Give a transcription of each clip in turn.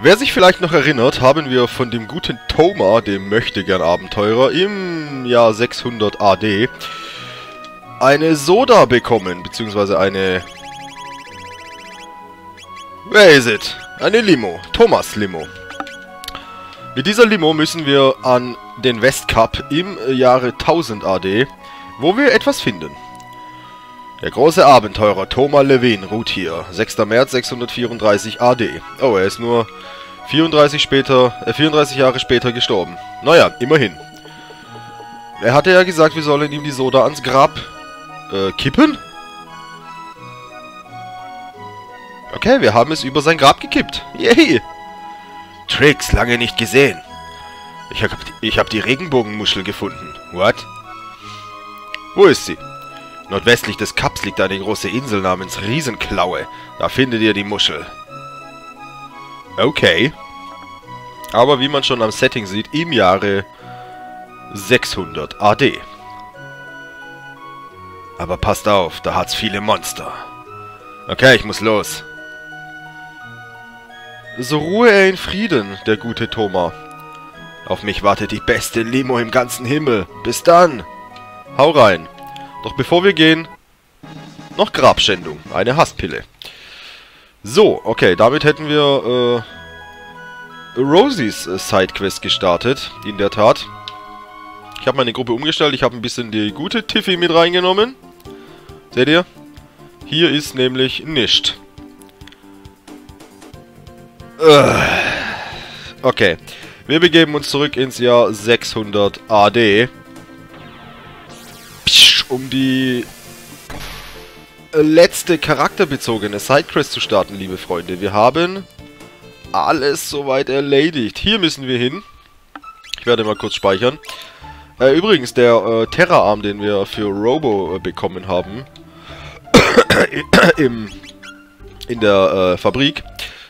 Wer sich vielleicht noch erinnert, haben wir von dem guten Thomas, dem Möchtegern-Abenteurer, im Jahr 600 AD eine Soda bekommen, beziehungsweise eine... Wer ist es? Eine Limo. Thomas Limo. Mit dieser Limo müssen wir an den Westcup im Jahre 1000 AD, wo wir etwas finden. Der große Abenteurer Thomas Leven ruht hier. 6. März 634 AD. Oh, er ist nur 34 Jahre später gestorben. Naja, immerhin. Er hatte ja gesagt, wir sollen ihm die Soda ans Grab kippen. Okay, wir haben es über sein Grab gekippt. Yay! Trix, lange nicht gesehen. Ich hab die Regenbogenmuschel gefunden. What? Wo ist sie? Nordwestlich des Kaps liegt eine große Insel namens Riesenklaue. Da findet ihr die Muschel. Okay. Aber wie man schon am Setting sieht, im Jahre 600 AD. Aber passt auf, da hat's viele Monster. Okay, ich muss los. So ruhe er in Frieden, der gute Thomas. Auf mich wartet die beste Limo im ganzen Himmel. Bis dann. Hau rein. Doch bevor wir gehen, noch Grabschändung. Eine Hasspille. So, okay, damit hätten wir Rosies Sidequest gestartet, in der Tat. Ich habe meine Gruppe umgestellt, ich habe ein bisschen die gute Tiffy mit reingenommen. Seht ihr? Hier ist nämlich nichts. Okay, wir begeben uns zurück ins Jahr 600 AD. Um die letzte charakterbezogene Sidequest zu starten, liebe Freunde. Wir haben alles soweit erledigt. Hier müssen wir hin. Ich werde mal kurz speichern. Übrigens, der Terra-Arm, den wir für Robo bekommen haben, in der Fabrik,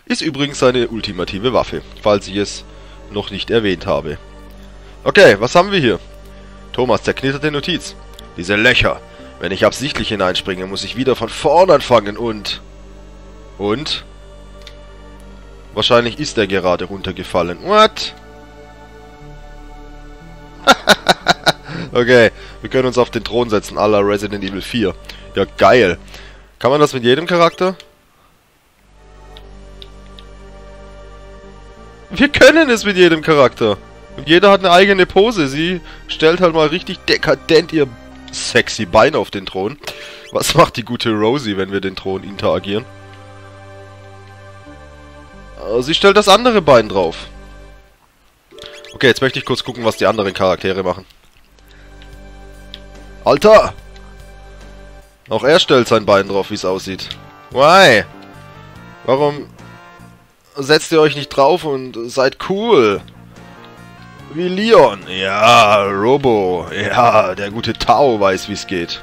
ist übrigens seine ultimative Waffe, falls ich es noch nicht erwähnt habe. Okay, was haben wir hier? Thomas, zerknitterte Notiz. Diese Löcher. Wenn ich absichtlich hineinspringe, muss ich wieder von vorn anfangen und... Wahrscheinlich ist er gerade runtergefallen. What? Okay, wir können uns auf den Thron setzen, à la Resident Evil 4. Ja, geil. Kann man das mit jedem Charakter? Wir können es mit jedem Charakter. Und jeder hat eine eigene Pose. Sie stellt halt mal richtig dekadent ihr sexy Bein auf den Thron. Was macht die gute Rosie, wenn wir den Thron interagieren? Sie stellt das andere Bein drauf. Okay, jetzt möchte ich kurz gucken, was die anderen Charaktere machen. Alter! Auch er stellt sein Bein drauf, wie es aussieht. Why? Warum setzt ihr euch nicht drauf und seid cool? Wie Leon. Ja, Robo. Ja, der gute Tao weiß, wie es geht.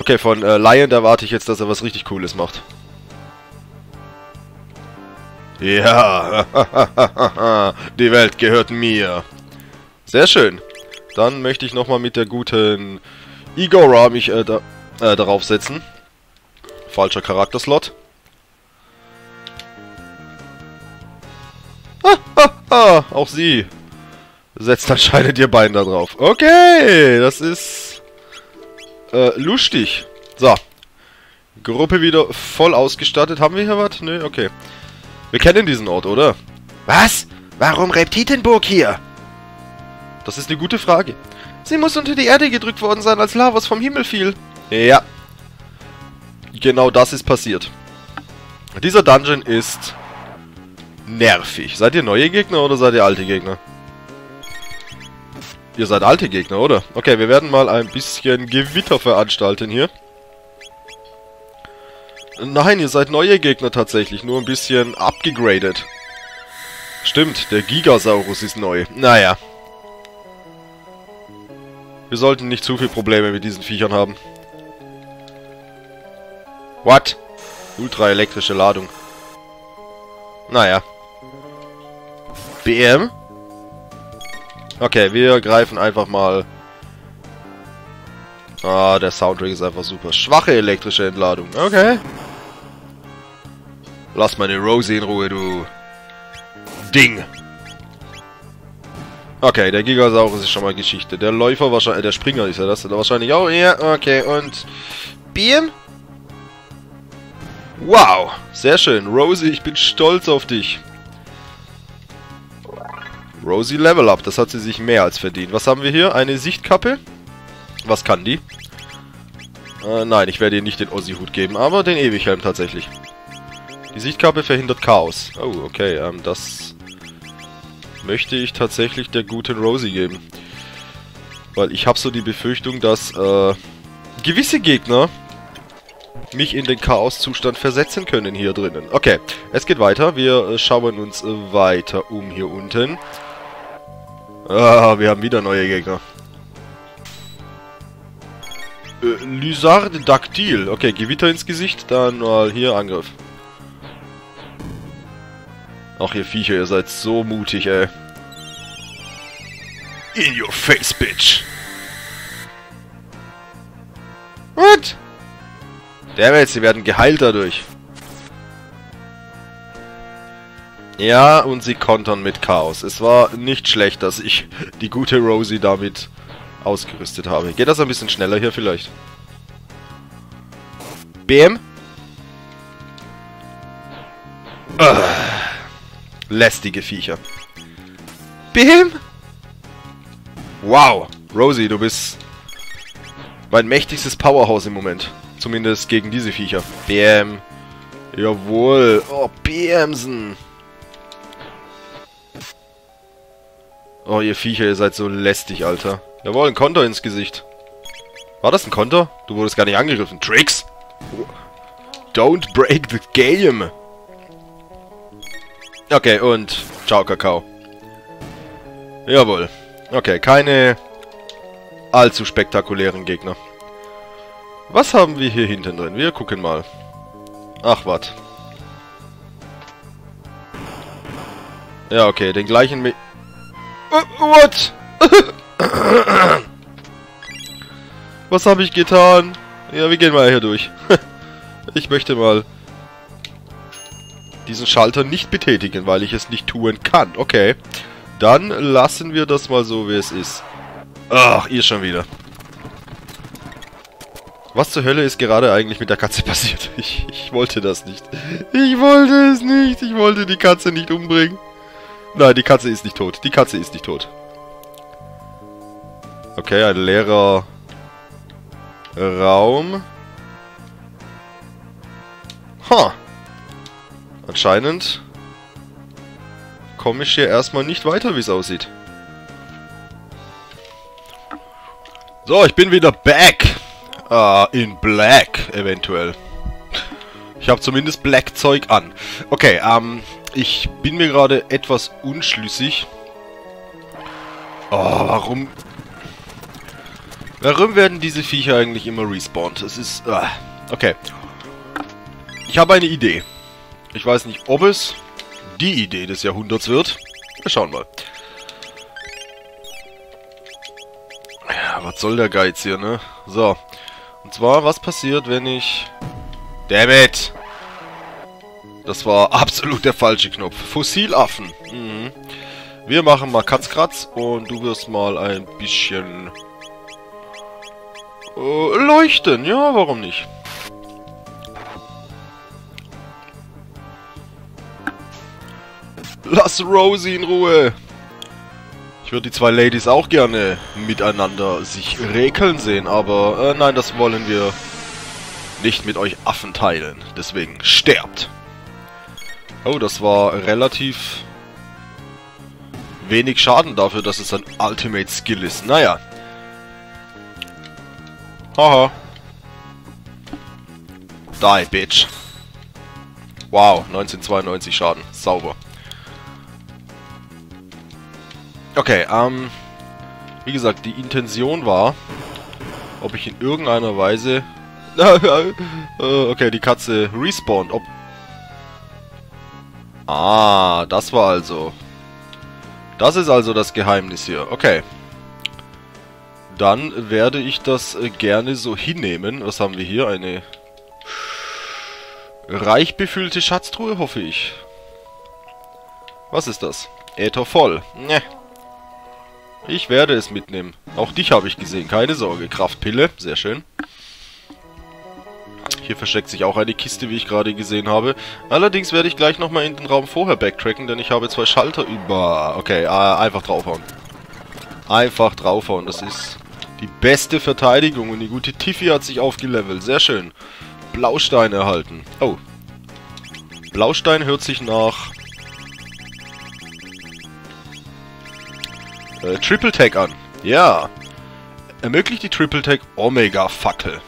Okay, von Lion erwarte ich jetzt, dass er was richtig Cooles macht. Ja, die Welt gehört mir. Sehr schön. Dann möchte ich nochmal mit der guten Igora mich darauf setzen. Falscher Charakterslot. Ah, auch sie setzt anscheinend ihr Bein da drauf. Okay, das ist lustig. So, Gruppe wieder voll ausgestattet. Haben wir hier was? Nö, okay. Wir kennen diesen Ort, oder? Was? Warum Reptitenburg hier? Das ist eine gute Frage. Sie muss unter die Erde gedrückt worden sein, als Lavos vom Himmel fiel. Ja. Genau das ist passiert. Dieser Dungeon ist... nervig. Seid ihr neue Gegner oder seid ihr alte Gegner? Ihr seid alte Gegner, oder? Okay, wir werden mal ein bisschen Gewitter veranstalten hier. Nein, ihr seid neue Gegner tatsächlich, nur ein bisschen abgegradet. Stimmt, der Gigasaurus ist neu. Naja. Wir sollten nicht zu viel Probleme mit diesen Viechern haben. What? Ultraelektrische Ladung. Naja. BM? Okay, wir greifen einfach mal... Ah, der Soundtrack ist einfach super. Schwache elektrische Entladung. Okay. Lass meine Rosie in Ruhe, du Ding. Okay, der Gigasaurus ist schon mal Geschichte. Der Läufer wahrscheinlich, der Springer ist ja das wahrscheinlich auch. Ja, okay, und Bien? Wow, sehr schön. Rosie, ich bin stolz auf dich. Rosie Level Up, das hat sie sich mehr als verdient. Was haben wir hier? Eine Sichtkappe. Was kann die? Nein, ich werde ihr nicht den Ossi-Hut geben, aber den Ewighelm tatsächlich. Die Sichtkappe verhindert Chaos. Oh, okay, das möchte ich tatsächlich der guten Rosie geben. Weil ich habe so die Befürchtung, dass gewisse Gegner mich in den Chaoszustand versetzen können hier drinnen. Okay, es geht weiter. Wir schauen uns weiter um hier unten. Ah, wir haben wieder neue Gegner. Lysardactyl. Okay, Gewitter ins Gesicht, dann mal hier Angriff. Ach, ihr Viecher, ihr seid so mutig, ey. In your face, bitch. What? Dammit, sie werden geheilt dadurch. Ja, und sie kontern mit Chaos. Es war nicht schlecht, dass ich die gute Rosie damit ausgerüstet habe. Geht das ein bisschen schneller hier vielleicht? BM? Lästige Viecher. BM? Wow. Rosie, du bist mein mächtigstes Powerhouse im Moment. Zumindest gegen diese Viecher. BM. Jawohl. Oh, BMsen. Oh, ihr Viecher, ihr seid so lästig, Alter. Jawohl, ein Konter ins Gesicht. War das ein Konter? Du wurdest gar nicht angegriffen. Trix! Don't break the game! Okay, und ciao, Kakao. Jawohl. Okay, keine allzu spektakulären Gegner. Was haben wir hier hinten drin? Wir gucken mal. Ach, wat. Ja, okay, den gleichen... What? Was habe ich getan? Ja, wir gehen mal hier durch. Ich möchte mal diesen Schalter nicht betätigen, weil ich es nicht tun kann. Okay, dann lassen wir das mal so, wie es ist. Ach, ihr schon wieder. Was zur Hölle ist gerade eigentlich mit der Katze passiert? Ich wollte das nicht. Ich wollte es nicht. Ich wollte die Katze nicht umbringen. Nein, die Katze ist nicht tot. Die Katze ist nicht tot. Okay, ein leerer Raum. Ha! Anscheinend komme ich hier erstmal nicht weiter, wie es aussieht. So, ich bin wieder back. In Black, eventuell. Ich habe zumindest Black-Zeug an. Okay, ich bin mir gerade etwas unschlüssig. Oh, warum... Warum werden diese Viecher eigentlich immer respawnt? Es ist... okay. Ich habe eine Idee. Ich weiß nicht, ob es die Idee des Jahrhunderts wird. Wir schauen mal. Ja, was soll der Geiz hier, ne? So. Und zwar, was passiert, wenn ich... Dammit! Das war absolut der falsche Knopf. Fossilaffen. Mhm. Wir machen mal Katzkratz und du wirst mal ein bisschen... leuchten, ja, warum nicht? Lass Rosie in Ruhe! Ich würde die zwei Ladies auch gerne miteinander sich räkeln sehen, aber nein, das wollen wir nicht mit euch Affen teilen. Deswegen sterbt! Oh, das war relativ wenig Schaden dafür, dass es ein Ultimate Skill ist. Naja. Haha. Die, Bitch. Wow, 1992 Schaden. Sauber. Okay, wie gesagt, die Intention war, ob ich in irgendeiner Weise... okay, die Katze respawnt. Ob... Ah, das war also... Das ist also das Geheimnis hier. Okay. Dann werde ich das gerne so hinnehmen. Was haben wir hier? Eine Reich befüllte Schatztruhe, hoffe ich. Was ist das? Äther voll. Ne. Ich werde es mitnehmen. Auch dich habe ich gesehen, keine Sorge. Kraftpille, sehr schön. Hier versteckt sich auch eine Kiste, wie ich gerade gesehen habe. Allerdings werde ich gleich nochmal in den Raum vorher backtracken, denn ich habe zwei Schalter über... Okay, einfach draufhauen. Einfach draufhauen, das ist die beste Verteidigung. Und die gute Tiffy hat sich aufgelevelt, sehr schön. Blaustein erhalten. Oh. Blaustein hört sich nach... Triple-Tag an. Ja. Ermöglicht die Triple-Tag Omega-Fackel.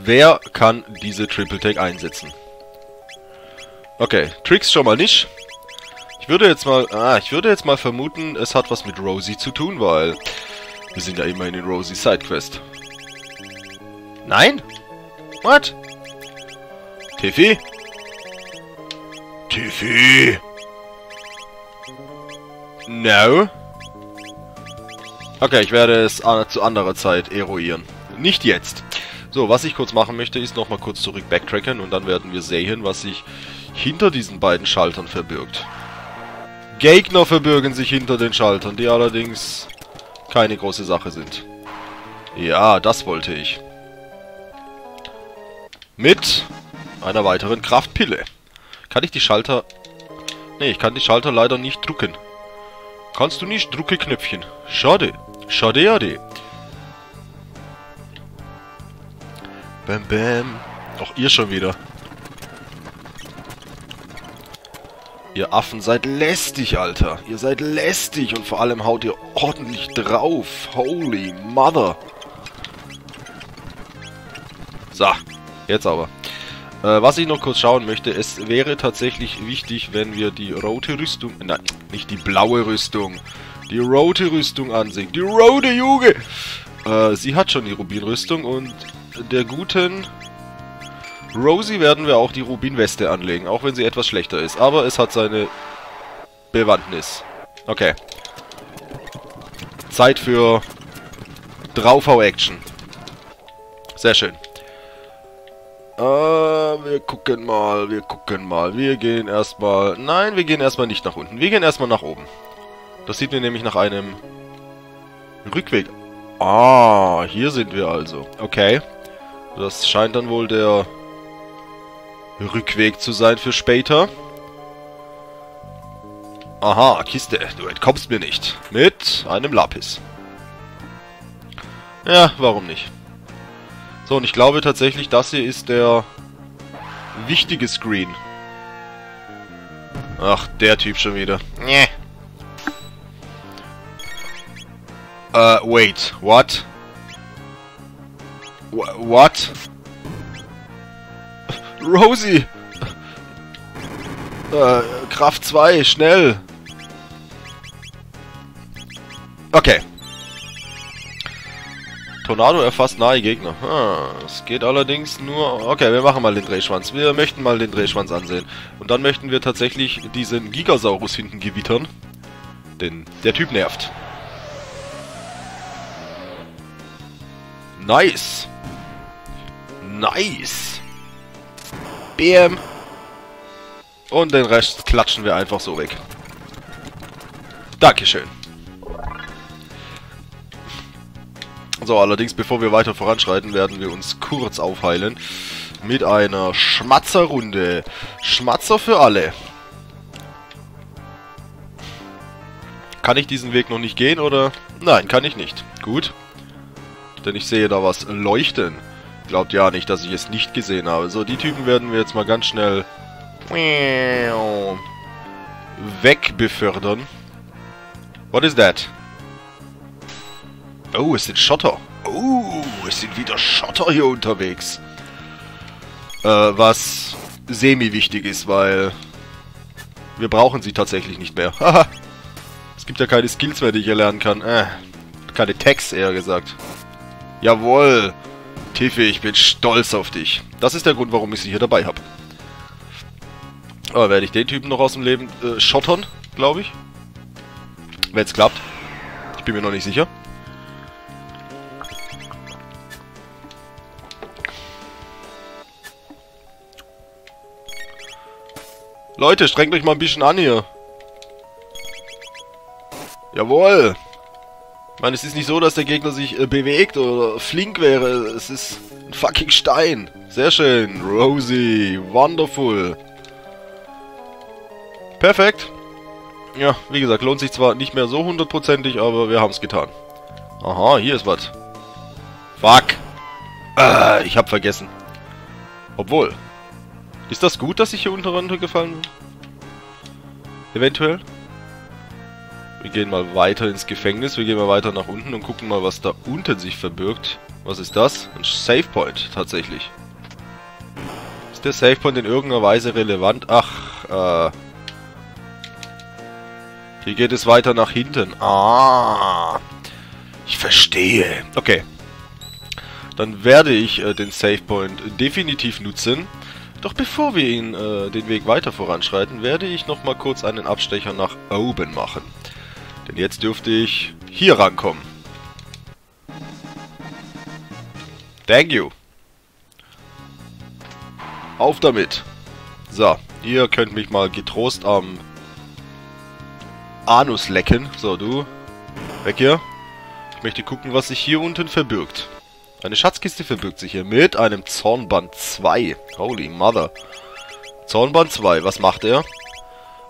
Wer kann diese Triple-Tag einsetzen? Okay, Trix schon mal nicht. Ich würde jetzt mal vermuten, es hat was mit Rosie zu tun, weil wir sind ja immer in den Rosie Sidequest. Nein? What? Tiffy? Tiffy? No. Okay, ich werde es zu anderer Zeit eruieren. Nicht jetzt. So, was ich kurz machen möchte, ist nochmal kurz zurück backtracken und dann werden wir sehen, was sich hinter diesen beiden Schaltern verbirgt. Gegner verbirgen sich hinter den Schaltern, die allerdings keine große Sache sind. Ja, das wollte ich. Mit einer weiteren Kraftpille. Kann ich die Schalter... Ne, ich kann die Schalter leider nicht drucken. Kannst du nicht drucken, Knöpfchen. Schade. Schade, schade. Bam, bam. Auch ihr schon wieder. Ihr Affen seid lästig, Alter. Ihr seid lästig und vor allem haut ihr ordentlich drauf. Holy Mother. So, jetzt aber. Was ich noch kurz schauen möchte, es wäre tatsächlich wichtig, wenn wir die rote Rüstung... Nein, nicht die blaue Rüstung. Die rote Rüstung ansehen. Die rote Juge! Sie hat schon die Rubinrüstung und... der guten Rosie werden wir auch die Rubinweste anlegen, auch wenn sie etwas schlechter ist. Aber es hat seine Bewandtnis. Okay. Zeit für Draufhau-Action. Sehr schön. Wir gucken mal. Wir gehen erstmal... Nein, wir gehen erstmal nicht nach unten. Wir gehen erstmal nach oben. Das sieht mir nämlich nach einem Rückweg. Ah, hier sind wir also. Okay. Das scheint dann wohl der Rückweg zu sein für später. Aha, Kiste. Du entkommst mir nicht. Mit einem Lapis. Ja, warum nicht? So, und ich glaube tatsächlich, das hier ist der wichtige Screen. Ach, der Typ schon wieder. Nee. Wait. What? What? Rosie! Kraft 2, schnell! Okay. Tornado erfasst nahe Gegner. Es geht allerdings nur... Okay, wir machen mal den Drehschwanz. Wir möchten mal den Drehschwanz ansehen. Und dann möchten wir tatsächlich diesen Gigasaurus hinten gewittern. Denn der Typ nervt. Nice. Nice. Bam. Und den Rest klatschen wir einfach so weg. Dankeschön. So, allerdings, bevor wir weiter voranschreiten, werden wir uns kurz aufheilen mit einer Schmatzerrunde. Schmatzer für alle. Kann ich diesen Weg noch nicht gehen, oder? Nein, kann ich nicht. Gut. Denn ich sehe da was leuchten. Glaubt ja nicht, dass ich es nicht gesehen habe. So, die Typen werden wir jetzt mal ganz schnell wegbefördern. What is that? Oh, es sind Schotter. Oh, es sind wieder Schotter hier unterwegs. Was semi-wichtig ist, weil wir brauchen sie tatsächlich nicht mehr. Haha. Es gibt ja keine Skills mehr, die ich erlernen kann. Keine Tags, eher gesagt. Jawohl! Tiffy, ich bin stolz auf dich. Das ist der Grund, warum ich sie hier dabei habe. Aber werde ich den Typen noch aus dem Leben schottern, glaube ich. Wenn es klappt. Ich bin mir noch nicht sicher. Leute, strengt euch mal ein bisschen an hier. Jawohl. Ich meine, es ist nicht so, dass der Gegner sich bewegt oder flink wäre. Es ist ein fucking Stein. Sehr schön. Rosie. Wonderful. Perfekt. Ja, wie gesagt, lohnt sich zwar nicht mehr so hundertprozentig, aber wir haben es getan. Aha, hier ist was. Fuck. Ich hab vergessen. Obwohl. Ist das gut, dass ich hier unten runtergefallen bin? Eventuell. Wir gehen mal weiter ins Gefängnis. Wir gehen mal weiter nach unten und gucken mal, was da unten sich verbirgt. Was ist das? Ein Savepoint, tatsächlich. Ist der Savepoint in irgendeiner Weise relevant? Ach, hier geht es weiter nach hinten. Ah, ich verstehe. Okay. Dann werde ich den Savepoint definitiv nutzen. Doch bevor wir ihn den Weg weiter voranschreiten, werde ich nochmal kurz einen Abstecher nach oben machen. Denn jetzt dürfte ich hier rankommen. Thank you. Auf damit. So, ihr könnt mich mal getrost am Anus lecken. So, du. Weg hier. Ich möchte gucken, was sich hier unten verbirgt. Eine Schatzkiste verbirgt sich hier mit einem Zornband 2. Holy Mother. Zornband 2, was macht er?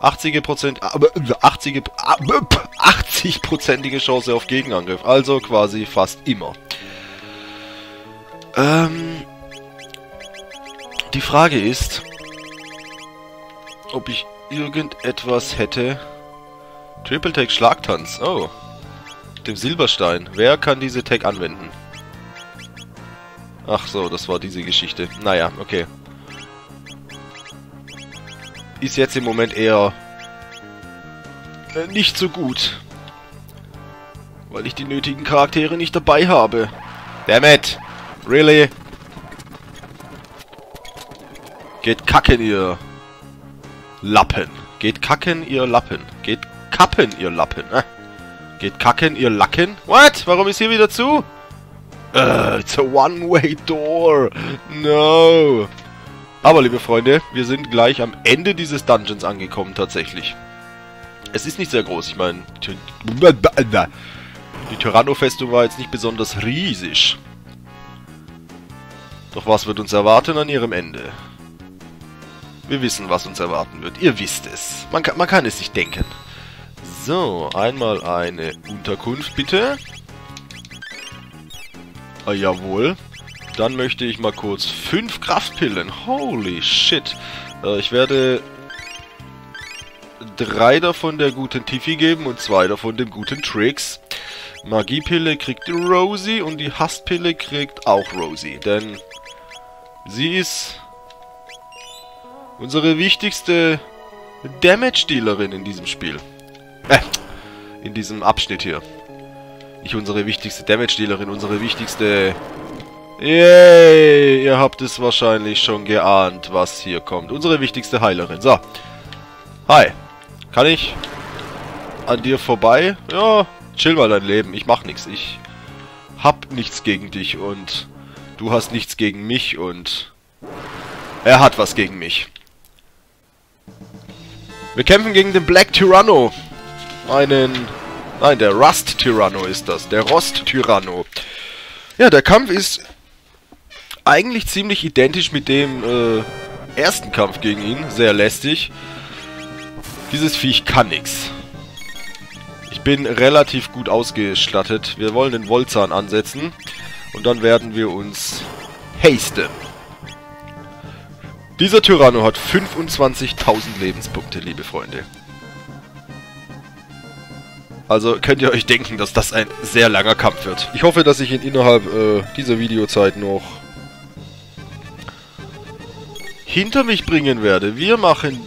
80%ige Chance auf Gegenangriff. Also quasi fast immer. Die Frage ist, ob ich irgendetwas hätte. Triple-Tag Schlagtanz. Oh. Mit dem Silberstein. Wer kann diese Tag anwenden? Ach so, das war diese Geschichte. Naja, okay. Ist jetzt im Moment eher nicht so gut. Weil ich die nötigen Charaktere nicht dabei habe. Damn it! Really? Geht kacken, ihr Lappen. Geht kacken, ihr Lappen. Geht kappen, ihr Lappen. Geht kacken, ihr Lacken. What? Warum ist hier wieder zu? It's a one-way door. No. Aber, liebe Freunde, wir sind gleich am Ende dieses Dungeons angekommen, tatsächlich. Es ist nicht sehr groß. Ich meine, die Tyranno-Festung war jetzt nicht besonders riesig. Doch was wird uns erwarten an ihrem Ende? Wir wissen, was uns erwarten wird. Ihr wisst es. Man kann es sich denken. So, einmal eine Unterkunft, bitte. Ah, jawohl. Dann möchte ich mal kurz 5 Kraftpillen. Holy shit. Ich werde 3 davon der guten Tiffy geben und 2 davon dem guten Trix. Magiepille kriegt Rosie und die Hasspille kriegt auch Rosie. Denn sie ist unsere wichtigste Damage-Dealerin in diesem Spiel. In diesem Abschnitt hier. Nicht unsere wichtigste Damage-Dealerin, unsere wichtigste... Yay! Ihr habt es wahrscheinlich schon geahnt, was hier kommt. Unsere wichtigste Heilerin. So. Hi. Kann ich an dir vorbei? Ja, chill mal dein Leben. Ich mach nichts. Ich hab nichts gegen dich und du hast nichts gegen mich und er hat was gegen mich. Wir kämpfen gegen den Black Tyrano. Nein, der Rust Tyrano ist das. Der Rust Tyrano. Ja, der Kampf ist eigentlich ziemlich identisch mit dem ersten Kampf gegen ihn. Sehr lästig. Dieses Viech kann nix. Ich bin relativ gut ausgestattet. Wir wollen den Wollzahn ansetzen. Und dann werden wir uns hasten. Dieser Tyrano hat 25.000 Lebenspunkte, liebe Freunde. Also könnt ihr euch denken, dass das ein sehr langer Kampf wird. Ich hoffe, dass ich ihn innerhalb dieser Videozeit noch hinter mich bringen werde. Wir machen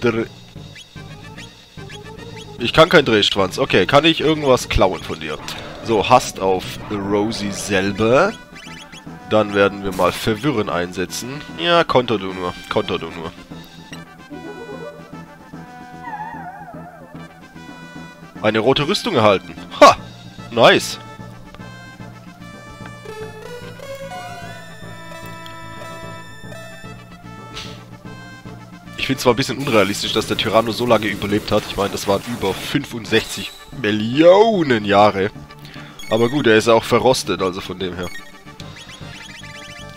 Ich kann kein Drehschwanz. Okay, kann ich irgendwas klauen von dir? So, Hast auf Rosie selber. Dann werden wir mal Verwirren einsetzen. Ja, konter du nur. Konter du nur. Eine rote Rüstung erhalten. Ha! Nice! Ich finde es zwar ein bisschen unrealistisch, dass der Tyranno so lange überlebt hat. Ich meine, das waren über 65 Millionen Jahre. Aber gut, er ist auch verrostet, also von dem her.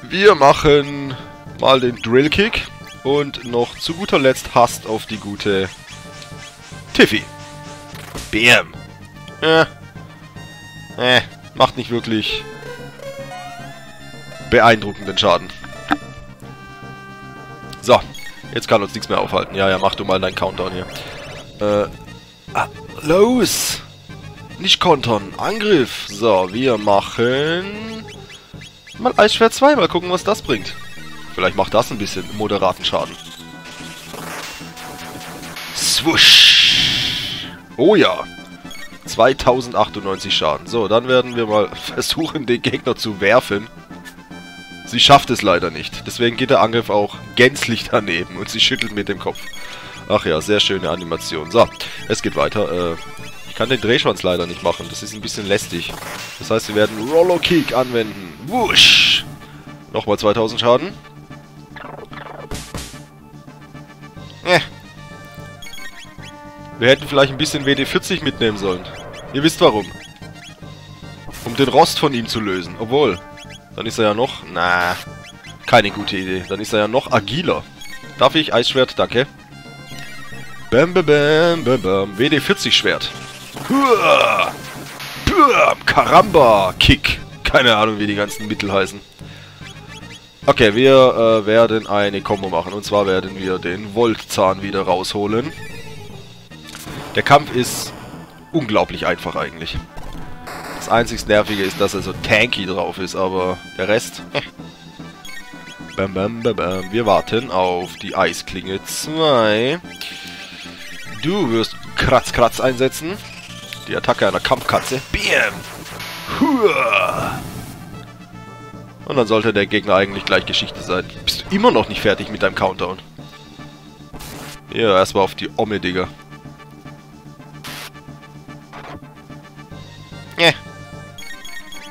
Wir machen mal den Drill Kick. Und noch zu guter Letzt Hass auf die gute Tiffy. Bam. Macht nicht wirklich beeindruckenden Schaden. So, jetzt kann uns nichts mehr aufhalten. Ja, mach du mal deinen Countdown hier. Los! Nicht kontern, Angriff! So, wir machen mal Eisschwert 2, mal gucken, was das bringt. Vielleicht macht das ein bisschen moderaten Schaden. Swoosh! Oh ja! 2098 Schaden. So, dann werden wir mal versuchen, den Gegner zu werfen. Sie schafft es leider nicht. Deswegen geht der Angriff auch gänzlich daneben. Und sie schüttelt mit dem Kopf. Ach ja, sehr schöne Animation. So, es geht weiter. Ich kann den Drehschwanz leider nicht machen. Das ist ein bisschen lästig. Das heißt, wir werden Rollo-Kick anwenden. Wusch! Nochmal 2000 Schaden. Wir hätten vielleicht ein bisschen WD-40 mitnehmen sollen. Ihr wisst warum. Um den Rost von ihm zu lösen. Obwohl, dann ist er ja noch... Na, keine gute Idee. Dann ist er ja noch agiler. Darf ich Eisschwert? Danke. Bam, bam, bam, bam, bam. WD-40-Schwert. Karamba-Kick. Keine Ahnung, wie die ganzen Mittel heißen. Okay, wir werden eine Kombo machen. Und zwar werden wir den Voltzahn wieder rausholen. Der Kampf ist unglaublich einfach eigentlich. Das einzig Nervige ist, dass er so tanky drauf ist, aber der Rest... Bam, bam, bam, bam. Wir warten auf die Eisklinge 2. Du wirst Kratz-Kratz einsetzen. Die Attacke einer Kampfkatze. Bam! Hua! Und dann sollte der Gegner eigentlich gleich Geschichte sein. Bist du immer noch nicht fertig mit deinem Countdown? Ja, erstmal auf die Omme, Digga.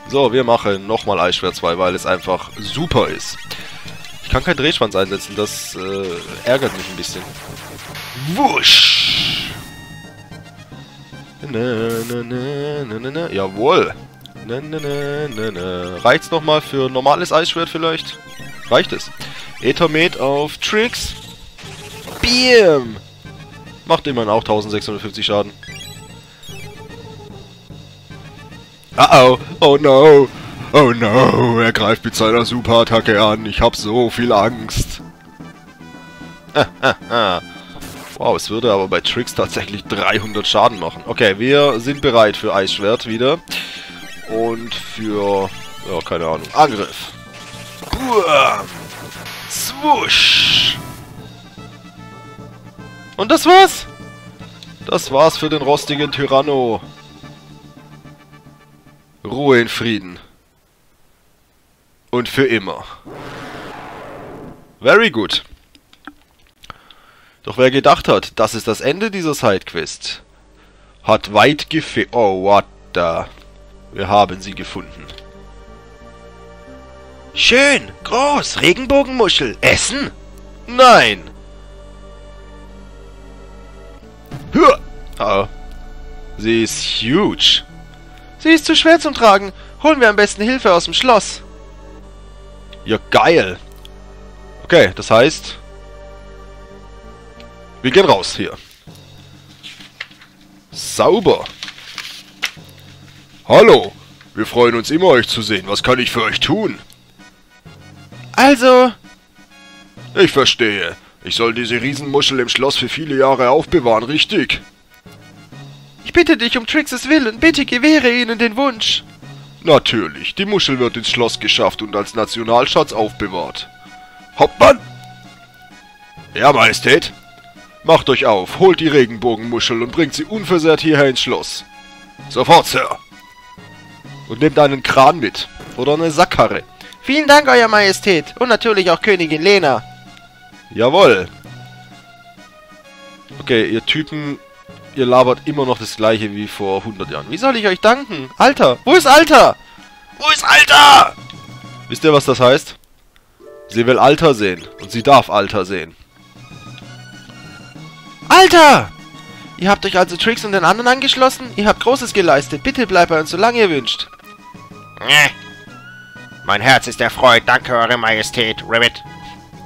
So, wir machen nochmal Eisschwert 2, weil es einfach super ist. Ich kann keinen Drehschwanz einsetzen, das ärgert mich ein bisschen. Wusch! Jawohl! Reicht's nochmal für normales Eisschwert vielleicht? Reicht es? Ethermet auf Trix. Bam! Macht immerhin auch 1650 Schaden. Uh-oh, oh no, er greift mit seiner Superattacke an, ich hab so viel Angst. Wow, es würde aber bei Trix tatsächlich 300 Schaden machen. Okay, wir sind bereit für Eisschwert wieder. Und für, ja, keine Ahnung, Angriff. Buah. Swoosh. Und das war's? Das war's für den rostigen Tyranno. Ruhe in Frieden. Und für immer. Very good. Doch wer gedacht hat, das ist das Ende dieser Sidequest, hat weit gefehlt. Oh, what the... Wir haben sie gefunden. Schön, groß, Regenbogenmuschel. Essen? Nein. Oh. Sie ist huge. Sie ist zu schwer zum Tragen. Holen wir am besten Hilfe aus dem Schloss. Ja, geil. Okay, das heißt... Wir gehen raus hier. Sauber. Hallo. Wir freuen uns immer, euch zu sehen. Was kann ich für euch tun? Also... Ich verstehe. Ich soll diese Riesenmuschel im Schloss für viele Jahre aufbewahren, richtig? Ich bitte dich um Trixes Willen, bitte gewähre ihnen den Wunsch. Natürlich, die Muschel wird ins Schloss geschafft und als Nationalschatz aufbewahrt. Hauptmann! Ja, Majestät! Macht euch auf, holt die Regenbogenmuschel und bringt sie unversehrt hierher ins Schloss. Sofort, Sir! Und nehmt einen Kran mit. Oder eine Sackkarre. Vielen Dank, Euer Majestät. Und natürlich auch Königin Lena. Jawohl. Okay, ihr Typen... Ihr labert immer noch das gleiche wie vor 100 Jahren. Wie soll ich euch danken? Alter! Wo ist Alter? Wo ist Alter? Wisst ihr, was das heißt? Sie will Alter sehen. Und sie darf Alter sehen. Alter! Ihr habt euch also Trix und den anderen angeschlossen? Ihr habt Großes geleistet. Bitte bleibt bei uns, solange ihr wünscht. Mein Herz ist erfreut. Danke, Eure Majestät. Rabbit.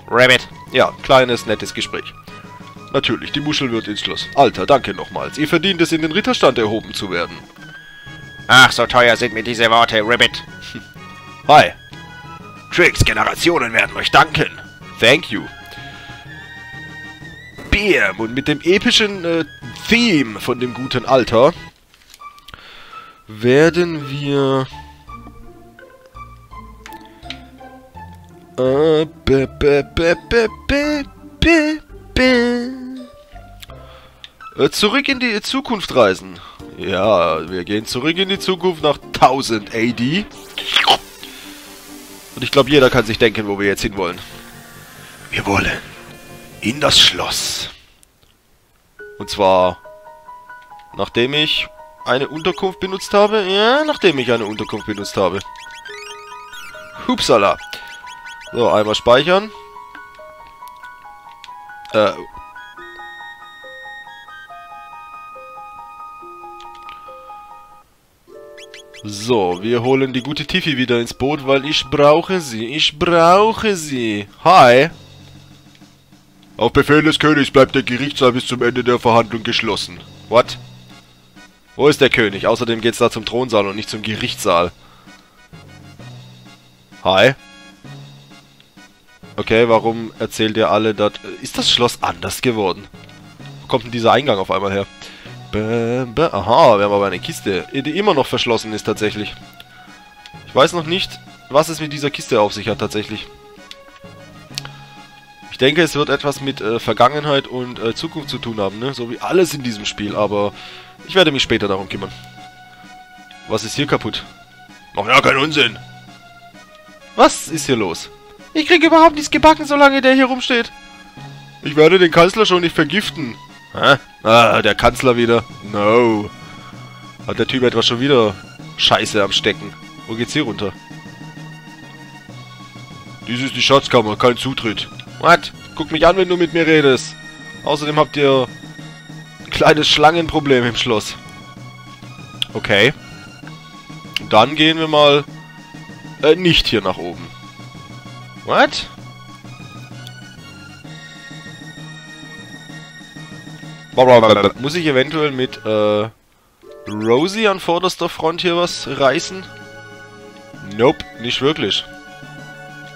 Rabbit. Ja, kleines, nettes Gespräch. Natürlich, die Muschel wird ins Schloss. Alter, danke nochmals. Ihr verdient es, in den Ritterstand erhoben zu werden. Ach, so teuer sind mir diese Worte, Rabbit. Hi. Trix, Generationen werden euch danken. Thank you. Bam! Und mit dem epischen Theme von dem guten Alter werden wir... Zurück in die Zukunft reisen. Ja, wir gehen zurück in die Zukunft nach 1000 AD. Und ich glaube, jeder kann sich denken, wo wir jetzt hinwollen. Wir wollen in das Schloss. Und zwar, nachdem ich eine Unterkunft benutzt habe. Ja, nachdem ich eine Unterkunft benutzt habe. Hupsala. So, einmal speichern. So, wir holen die gute Tiffy wieder ins Boot, weil ich brauche sie. Ich brauche sie. Hi. Auf Befehl des Königs bleibt der Gerichtssaal bis zum Ende der Verhandlung geschlossen. What? Wo ist der König? Außerdem geht's da zum Thronsaal und nicht zum Gerichtssaal. Hi. Okay, warum erzählt ihr alle das? Ist das Schloss anders geworden? Wo kommt denn dieser Eingang auf einmal her? Aha, wir haben aber eine Kiste, die immer noch verschlossen ist tatsächlich. Ich weiß noch nicht, was es mit dieser Kiste auf sich hat tatsächlich. Ich denke, es wird etwas mit Vergangenheit und Zukunft zu tun haben, ne? So wie alles in diesem Spiel, aber ich werde mich später darum kümmern. Was ist hier kaputt? Ach ja, kein Unsinn! Was ist hier los? Ich kriege überhaupt nichts gebacken, solange der hier rumsteht. Ich werde den Kanzler schon nicht vergiften. Hä? Ah, der Kanzler wieder. No. Hat der Typ etwas schon wieder Scheiße am Stecken. Wo geht's hier runter? Dies ist die Schatzkammer, kein Zutritt. What? Guck mich an, wenn du mit mir redest. Außerdem habt ihr ein kleines Schlangenproblem im Schloss. Okay. Dann gehen wir mal nicht hier nach oben. What? Muss ich eventuell mit Rosie an vorderster Front hier was reißen? Nope, nicht wirklich.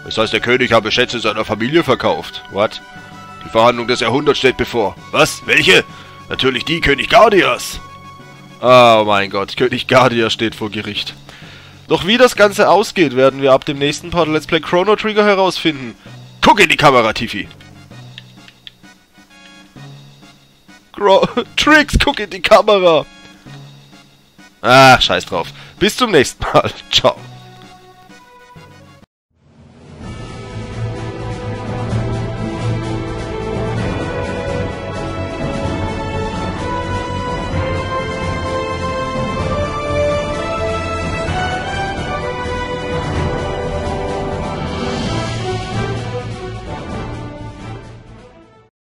Das heißt, der König habe Schätze seiner Familie verkauft. What? Die Verhandlung des Jahrhunderts steht bevor. Was? Welche? Natürlich die König Gardias. Oh mein Gott, König Gardias steht vor Gericht. Doch wie das Ganze ausgeht, werden wir ab dem nächsten Part Let's Play Chrono Trigger herausfinden. Guck in die Kamera, Tiffy. Trix, guck in die Kamera! Ah, scheiß drauf. Bis zum nächsten Mal. Ciao.